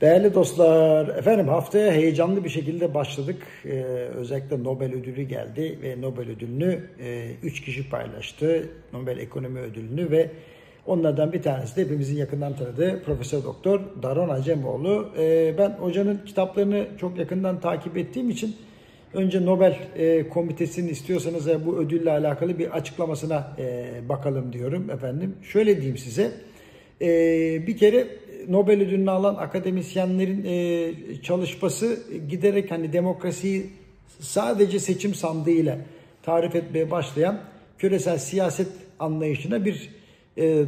Değerli dostlar, efendim haftaya heyecanlı bir şekilde başladık. Özellikle Nobel Ödülü geldi ve Nobel Ödülünü 3 kişi paylaştı. Nobel Ekonomi Ödülünü ve onlardan bir tanesi de hepimizin yakından tanıdığı Profesör Doktor Daron Acemoğlu. Ben hocanın kitaplarını çok yakından takip ettiğim için önce Nobel Komitesi'nin istiyorsanız bu ödülle alakalı bir açıklamasına bakalım diyorum efendim. Şöyle diyeyim size, bir kere Nobel ödülünü alan akademisyenlerin çalışması giderek demokrasiyi sadece seçim sandığıyla tarif etmeye başlayan küresel siyaset anlayışına bir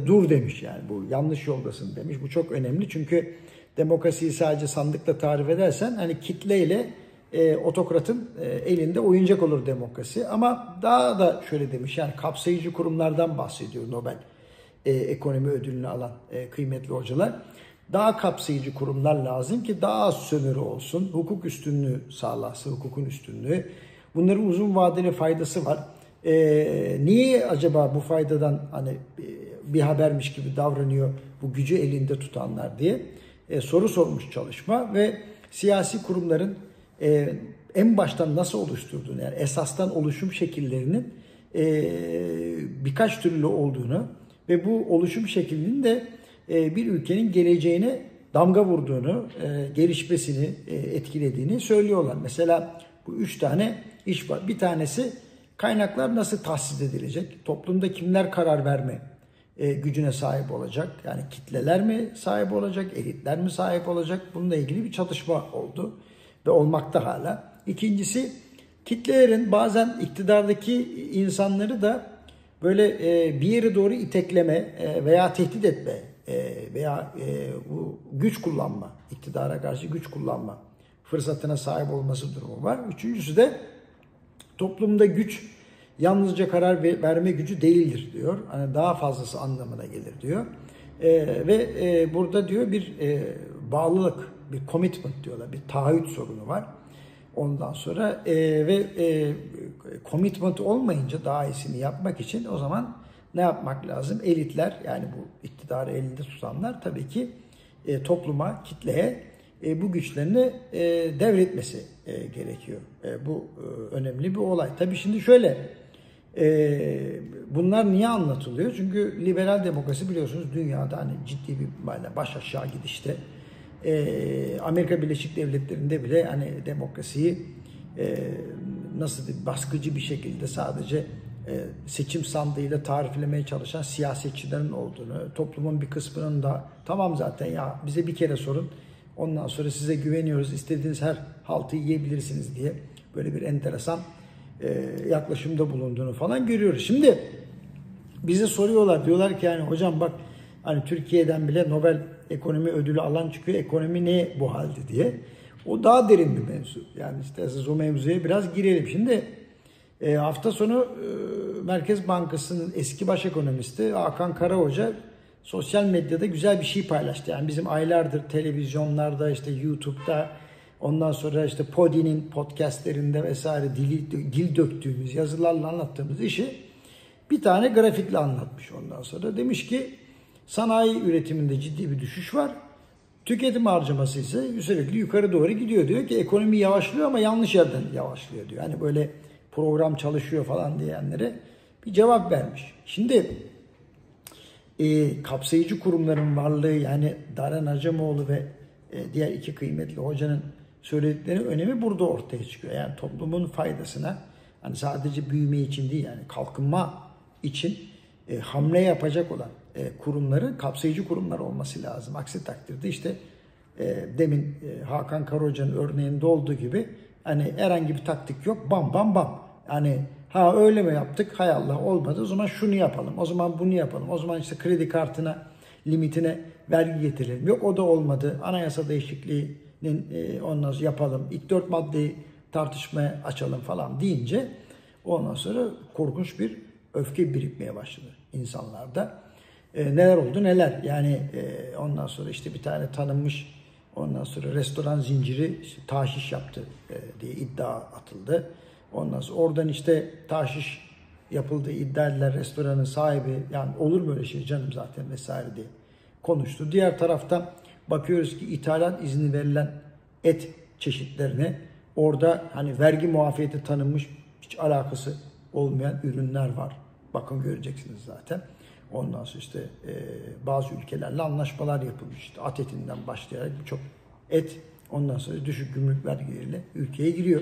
dur demiş, bu yanlış yoldasın demiş. Bu çok önemli çünkü demokrasiyi sadece sandıkla tarif edersen kitleyle otokratın elinde oyuncak olur demokrasi, ama daha da şöyle demiş, kapsayıcı kurumlardan bahsediyor Nobel Ekonomi ödülünü alan kıymetli hocalar. Daha kapsayıcı kurumlar lazım ki daha az sömürü olsun, hukuk üstünlüğü sağlasın, hukukun üstünlüğü. Bunların uzun vadeli faydası var. Niye acaba bu faydadan bir habermiş gibi davranıyor bu gücü elinde tutanlar diye soru sormuş çalışma ve siyasi kurumların en baştan nasıl oluşturduğunu, esastan oluşum şekillerinin birkaç türlü olduğunu ve bu oluşum şeklinin de bir ülkenin geleceğine damga vurduğunu, gelişmesini etkilediğini söylüyorlar. Mesela bu 3 tane iş var. Bir tanesi kaynaklar nasıl tahsis edilecek? Toplumda kimler karar verme gücüne sahip olacak? Kitleler mi sahip olacak? Elitler mi sahip olacak? Bununla ilgili bir çatışma oldu ve olmakta hala. İkincisi, kitlelerin bazen iktidardaki insanları da böyle bir yere doğru itekleme veya tehdit etme veya güç kullanma, iktidara karşı güç kullanma fırsatına sahip olması durumu var. Üçüncüsü de toplumda güç yalnızca karar verme gücü değildir diyor. Daha fazlası anlamına gelir diyor. Ve burada diyor bir bağlılık, bir commitment diyorlar, bir taahhüt sorunu var. Ondan sonra commitment olmayınca daha iyisini yapmak için o zaman ne yapmak lazım? Elitler, bu iktidarı elinde tutanlar tabii ki topluma, kitleye bu güçlerini devretmesi gerekiyor. Bu önemli bir olay. Tabii şimdi şöyle, bunlar niye anlatılıyor? Çünkü liberal demokrasi biliyorsunuz dünyada ciddi bir baş aşağı gidişte. Amerika Birleşik Devletleri'nde bile demokrasiyi nasıl diyeyim, baskıcı bir şekilde sadece seçim sandığıyla tariflemeye çalışan siyasetçilerin olduğunu, toplumun bir kısmının da tamam zaten ya bize bir kere sorun, ondan sonra size güveniyoruz, istediğiniz her haltı yiyebilirsiniz diye böyle bir enteresan yaklaşımda bulunduğunu falan görüyoruz. Şimdi bize soruyorlar, diyorlar ki hocam bak Türkiye'den bile Nobel Ekonomi ödülü alan çıkıyor. Ekonomi ne bu halde diye. O daha derin bir mevzu. İsterseniz o mevzuya biraz girelim. Şimdi hafta sonu Merkez Bankası'nın eski baş ekonomisti Hakan Kara Hoca sosyal medyada güzel bir şey paylaştı. Bizim aylardır televizyonlarda, YouTube'da, ondan sonra Podi'nin podcastlerinde vesaire dil döktüğümüz, yazılarla anlattığımız işi bir tane grafikle anlatmış ondan sonra. Demiş ki sanayi üretiminde ciddi bir düşüş var. Tüketim harcaması ise sürekli yukarı doğru gidiyor. Diyor ki ekonomi yavaşlıyor ama yanlış yerden yavaşlıyor diyor. Böyle program çalışıyor falan diyenlere bir cevap vermiş. Şimdi kapsayıcı kurumların varlığı, Daron Acemoğlu ve diğer iki kıymetli hocanın söyledikleri önemi burada ortaya çıkıyor. Toplumun faydasına sadece büyüme için değil, kalkınma için hamle yapacak olan kurumların kapsayıcı kurumlar olması lazım. Aksi takdirde demin Hakan Kara Hoca'nın örneğinde olduğu gibi herhangi bir taktik yok. Bam bam bam. Ha öyle mi yaptık? Hay Allah olmadı. O zaman şunu yapalım. O zaman bunu yapalım. O zaman kredi kartına limitine vergi getirelim. Yok o da olmadı. Anayasa değişikliğinin ondan sonra yapalım. İlk 4 maddeyi tartışmaya açalım falan deyince ondan sonra korkunç bir öfke birikmeye başladı insanlarda. Neler oldu neler, ondan sonra bir tane tanınmış ondan sonra restoran zinciri tahşiş yaptı diye iddia atıldı. Ondan sonra oradan tahşiş yapıldığı iddia edilen restoranın sahibi olur mu öyle şey canım zaten vesaire diye konuştu. Diğer tarafta bakıyoruz ki ithalat izni verilen et çeşitlerini orada hani vergi muafiyeti tanınmış hiç alakası olmayan ürünler var. Bakın göreceksiniz zaten. Ondan sonra işte bazı ülkelerle anlaşmalar yapılmış. İşte at etinden başlayarak birçok et ondan sonra düşük gümrük vergileriyle ülkeye giriyor.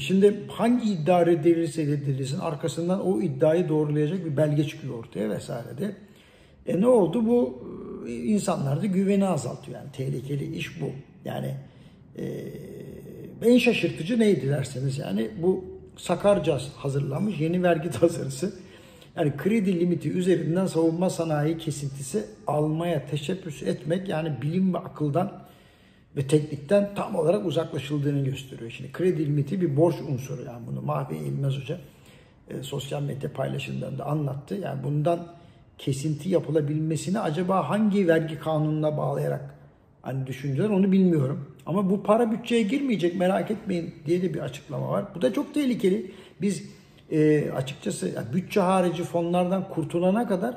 Şimdi hangi iddia edilirse arkasından o iddiayı doğrulayacak bir belge çıkıyor ortaya vesaire de. Ne oldu? Bu insanlarda güveni azaltıyor. Yani tehlikeli iş bu. Yani en şaşırtıcı neydi derseniz yani bu sakarca hazırlanmış yeni vergi tasarısı. Yani kredi limiti üzerinden savunma sanayi kesintisi almaya teşebbüs etmek yani bilim ve akıldan ve teknikten tam olarak uzaklaşıldığını gösteriyor. Şimdi kredi limiti bir borç unsuru. Yani bunu Mahfi Eğilmez Hoca sosyal medya paylaşımlarında da anlattı. Yani bundan kesinti yapılabilmesini acaba hangi vergi kanununa bağlayarak hani düşündüler onu bilmiyorum. Ama bu para bütçeye girmeyecek merak etmeyin diye de bir açıklama var. Bu da çok tehlikeli. Biz açıkçası yani bütçe harici fonlardan kurtulana kadar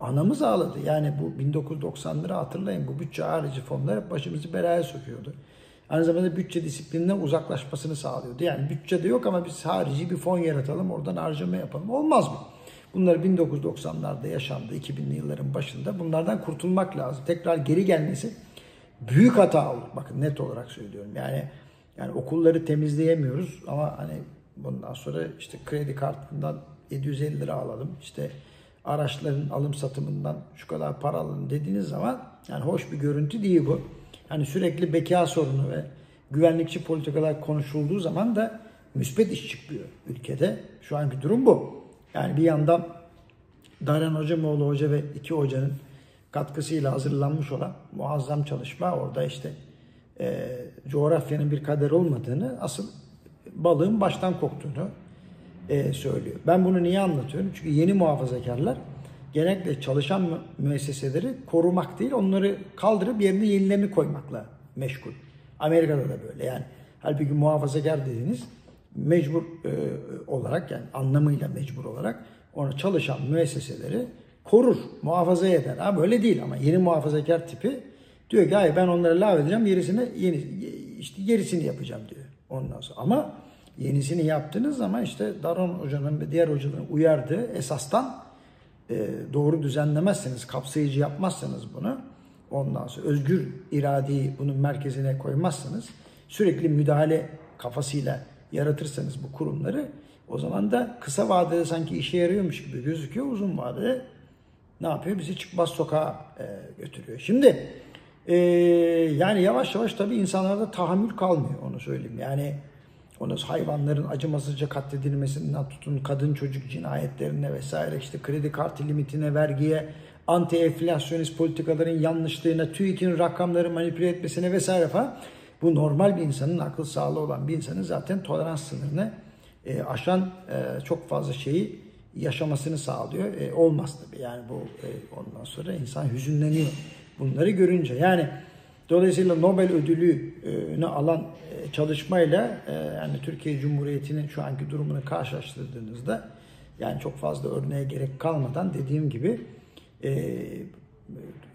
anamız ağladı. Yani bu 1990'ları hatırlayın. Bu bütçe harici fonlar hep başımızı belaya sokuyordu. Aynı zamanda bütçe disiplininden uzaklaşmasını sağlıyordu. Yani bütçede yok ama biz harici bir fon yaratalım, oradan harcama yapalım. Olmaz mı? Bunlar 1990'larda yaşandı, 2000'li yılların başında. Bunlardan kurtulmak lazım. Tekrar geri gelmesi büyük hata olur. Bakın net olarak söylüyorum. Yani okulları temizleyemiyoruz ama hani bundan sonra işte kredi kartından 750 lira alalım. İşte araçların alım satımından şu kadar para alın dediğiniz zaman yani hoş bir görüntü değil bu. Hani sürekli beka sorunu ve güvenlikçi politikalar konuşulduğu zaman da müspet iş çıkmıyor ülkede. Şu anki durum bu. Yani bir yandan Daron Acemoğlu Hoca ve iki hocanın katkısıyla hazırlanmış olan muazzam çalışma orada işte coğrafyanın bir kader olmadığını, asıl balığın baştan koktuğunu söylüyor. Ben bunu niye anlatıyorum? Çünkü yeni muhafazakarlar genellikle çalışan müesseseleri korumak değil, onları kaldırıp yerine yenileme koymakla meşgul. Amerika'da da böyle yani. Halbuki muhafazakar dediğiniz mecbur olarak yani anlamıyla mecbur olarak ona çalışan müesseseleri korur, muhafaza eder. Ha böyle değil ama yeni muhafazakar tipi diyor ki hayır ben onları lav edeceğim, yerisini yapacağım diyor. Ondan sonra ama yenisini yaptığınız zaman işte Daron Hoca'nın ve diğer hocaların uyardığı esastan doğru düzenlemezseniz, kapsayıcı yapmazsanız bunu, ondan sonra özgür iradeyi bunun merkezine koymazsanız, sürekli müdahale kafasıyla yaratırsanız bu kurumları, o zaman da kısa vadede sanki işe yarıyormuş gibi gözüküyor, uzun vadede ne yapıyor? Bizi çıkmaz sokağa götürüyor. Şimdi yani yavaş yavaş tabii insanlarda tahammül kalmıyor, onu söyleyeyim. Yani ona hayvanların acımasızca katledilmesinden tutun, kadın çocuk cinayetlerine vesaire, işte kredi kartı limitine, vergiye, anti enflasyonist politikaların yanlışlığına, TÜİK'in rakamları manipüle etmesine vesaire falan. Bu normal bir insanın, akıl sağlığı olan bir insanın zaten tolerans sınırını aşan çok fazla şeyi yaşamasını sağlıyor. Olmaz tabii yani bu ondan sonra insan hüzünleniyor bunları görünce. Yani dolayısıyla Nobel Ödülü'nü alan çalışmayla yani Türkiye Cumhuriyeti'nin şu anki durumunu karşılaştırdığınızda yani çok fazla örneğe gerek kalmadan dediğim gibi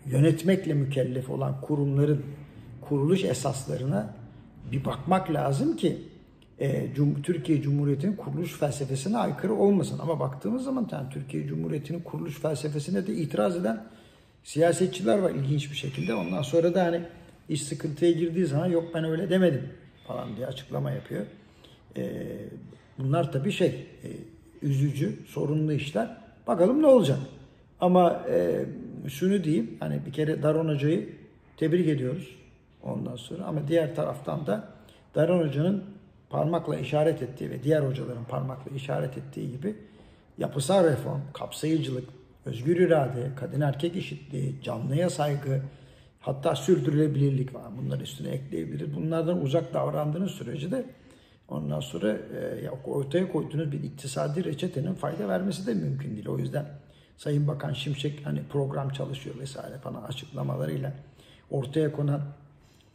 yönetmekle mükellef olan kurumların kuruluş esaslarına bir bakmak lazım ki Türkiye Cumhuriyeti'nin kuruluş felsefesine aykırı olmasın. Ama baktığımız zaman yani Türkiye Cumhuriyeti'nin kuruluş felsefesine de itiraz eden siyasetçiler var ilginç bir şekilde. Ondan sonra da hani iş sıkıntıya girdiği zaman yok ben öyle demedim falan diye açıklama yapıyor. Bunlar tabii üzücü, sorunlu işler. Bakalım ne olacak. Ama şunu diyeyim, hani bir kere Daron Hoca'yı tebrik ediyoruz ondan sonra. Ama diğer taraftan da Daron Hoca'nın parmakla işaret ettiği ve diğer hocaların parmakla işaret ettiği gibi yapısal reform, kapsayıcılık, özgür irade, kadın erkek eşitliği, canlıya saygı, hatta sürdürülebilirlik var. Bunların üstüne ekleyebiliriz. Bunlardan uzak davrandığınız sürece de ondan sonra ortaya koyduğunuz bir iktisadi reçetenin fayda vermesi de mümkün değil. O yüzden Sayın Bakan Şimşek hani program çalışıyor vesaire falan açıklamalarıyla ortaya konan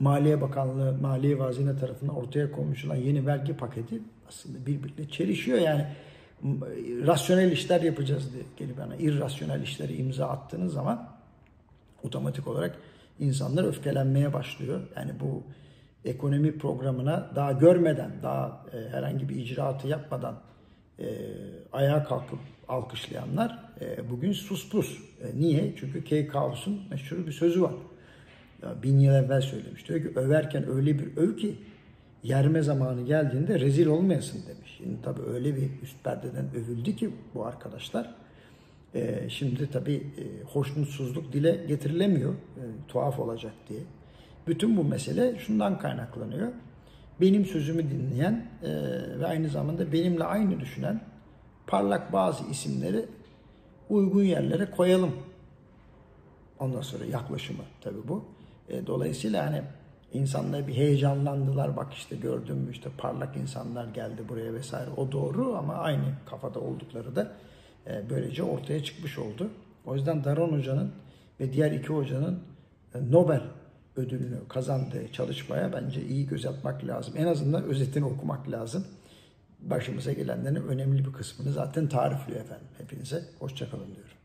Maliye Bakanlığı, Maliye ve Hazine tarafından ortaya konmuş olan yeni vergi paketi aslında birbirine çelişiyor. Yani rasyonel işler yapacağız diye gelip yani irrasyonel işleri imza attığınız zaman otomatik olarak insanlar öfkelenmeye başlıyor. Yani bu ekonomi programına daha görmeden, daha herhangi bir icraatı yapmadan ayağa kalkıp alkışlayanlar bugün sus pus. Niye? Çünkü Keykaus'un meşhur bir sözü var. Ya, 1000 yıl evvel söylemiş. Diyor ki överken öyle bir öv ki yerme zamanı geldiğinde rezil olmayasın demiş. Şimdi tabii öyle bir üst perdeden övüldü ki bu arkadaşlar. Şimdi tabii hoşnutsuzluk dile getirilemiyor. Tuhaf olacak diye. Bütün bu mesele şundan kaynaklanıyor. Benim sözümü dinleyen ve aynı zamanda benimle aynı düşünen parlak bazı isimleri uygun yerlere koyalım. Ondan sonra yaklaşımı tabii bu. Dolayısıyla hani insanlar bir heyecanlandılar. Bak işte gördüm işte parlak insanlar geldi buraya vesaire. O doğru ama aynı kafada oldukları da böylece ortaya çıkmış oldu. O yüzden Daron Hoca'nın ve diğer iki hocanın Nobel ödülünü kazandığı çalışmaya bence iyi göz atmak lazım. En azından özetini okumak lazım. Başımıza gelenlerin önemli bir kısmını zaten tarifliyor efendim. Hepinize hoşça kalın diyorum.